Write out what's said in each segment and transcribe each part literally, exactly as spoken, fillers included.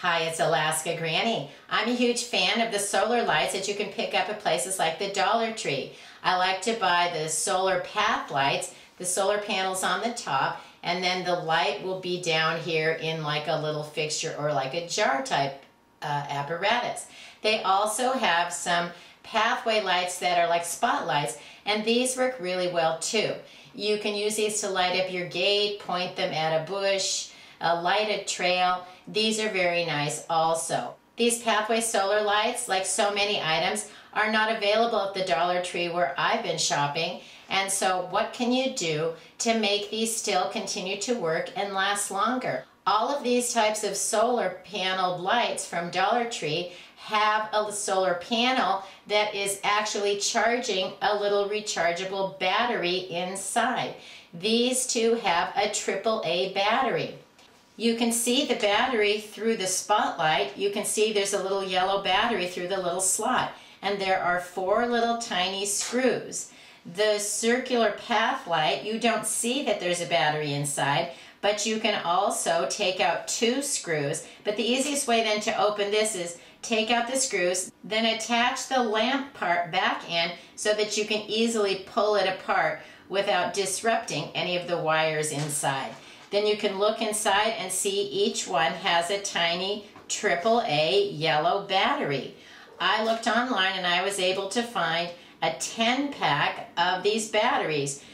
Hi, it's Alaska Granny. I'm a huge fan of the solar lights that you can pick up at places like the Dollar Tree. I like to buy the solar path lights, the solar panels on the top, and then the light will be down here in like a little fixture or like a jar type uh, apparatus. They also have some pathway lights that are like spotlights, and these work really well too. You can use these to light up your gate, point them at a bush, a lighted trail. These are very nice also. These pathway solar lights, like so many items, are not available at the Dollar Tree where I've been shopping. And so what can you do to make these still continue to work and last longer? All of these types of solar paneled lights from Dollar Tree have a solar panel that is actually charging a little rechargeable battery inside. These two have a triple A battery. You can see the battery through the spotlight. You can see there's a little yellow battery through the little slot, and there are four little tiny screws. The circular path light, you don't see that there's a battery inside, but you can also take out two screws. But the easiest way then to open this is take out the screws, then attach the lamp part back in so that you can easily pull it apart without disrupting any of the wires inside. Then you can look inside and see each one has a tiny triple A yellow battery. I looked online and I was able to find a ten pack of these batteries.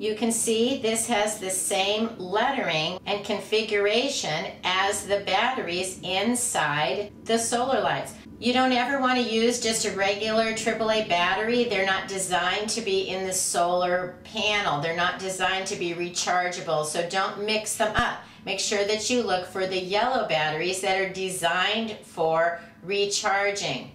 You can see this has the same lettering and configuration as the batteries inside the solar lights. You don't ever want to use just a regular triple A battery. They're not designed to be in the solar panel. They're not designed to be rechargeable, so don't mix them up. Make sure that you look for the yellow batteries that are designed for recharging.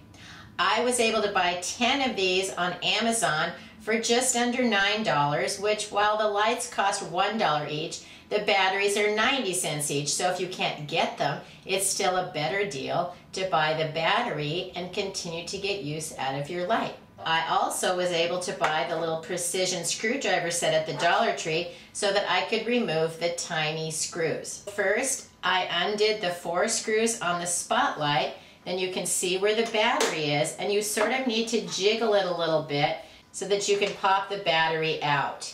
I was able to buy ten of these on Amazon for just under nine dollars, which while the lights cost one dollar each, the batteries are ninety cents each. So if you can't get them, it's still a better deal to buy the battery and continue to get use out of your light. I also was able to buy the little precision screwdriver set at the Dollar Tree so that I could remove the tiny screws. First, I undid the four screws on the spotlight, then you can see where the battery is, and you sort of need to jiggle it a little bit so that you can pop the battery out.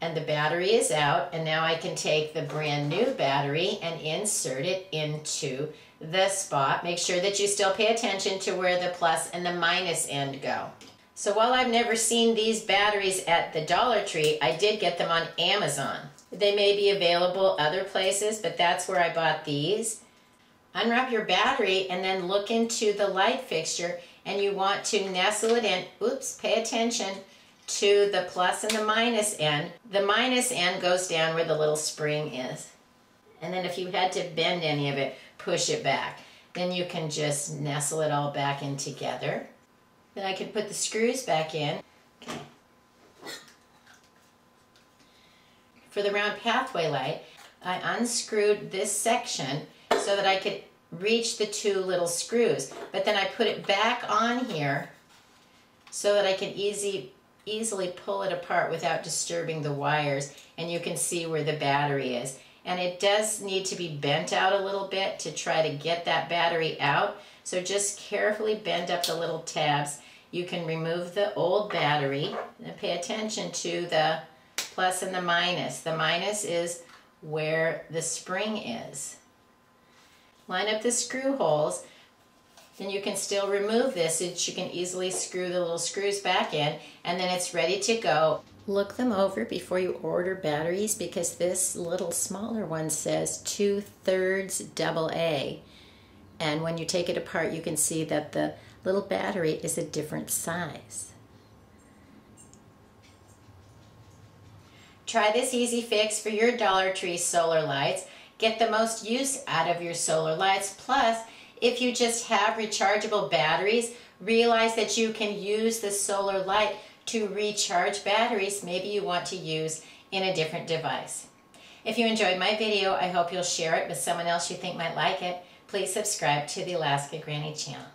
And the battery is out, and now I can take the brand new battery and insert it into the spot. Make sure that you still pay attention to where the plus and the minus end go. So while I've never seen these batteries at the Dollar Tree, I did get them on Amazon. They may be available other places, but that's where I bought these. Unwrap your battery and then look into the light fixture, and you want to nestle it in, oops, pay attention to the plus and the minus end. The minus end goes down where the little spring is. And then if you had to bend any of it, push it back. Then you can just nestle it all back in together. Then I can put the screws back in. Okay. For the round pathway light, I unscrewed this section so that I could reach the two little screws, but then I put it back on here so that I can easy, easily pull it apart without disturbing the wires, and you can see where the battery is. And it does need to be bent out a little bit to try to get that battery out, so just carefully bend up the little tabs. You can remove the old battery and pay attention to the plus and the minus. The minus is where the spring is. Line up the screw holes, then you can still remove this so that you can easily screw the little screws back in, and then it's ready to go. Look them over before you order batteries, because this little smaller one says two-thirds double A. And when you take it apart, you can see that the little battery is a different size. Try this easy fix for your Dollar Tree solar lights. Get the most use out of your solar lights. Plus, if you just have rechargeable batteries, realize that you can use the solar light to recharge batteries maybe you want to use in a different device. If you enjoyed my video, I hope you'll share it with someone else you think might like it. Please subscribe to the Alaska Granny channel.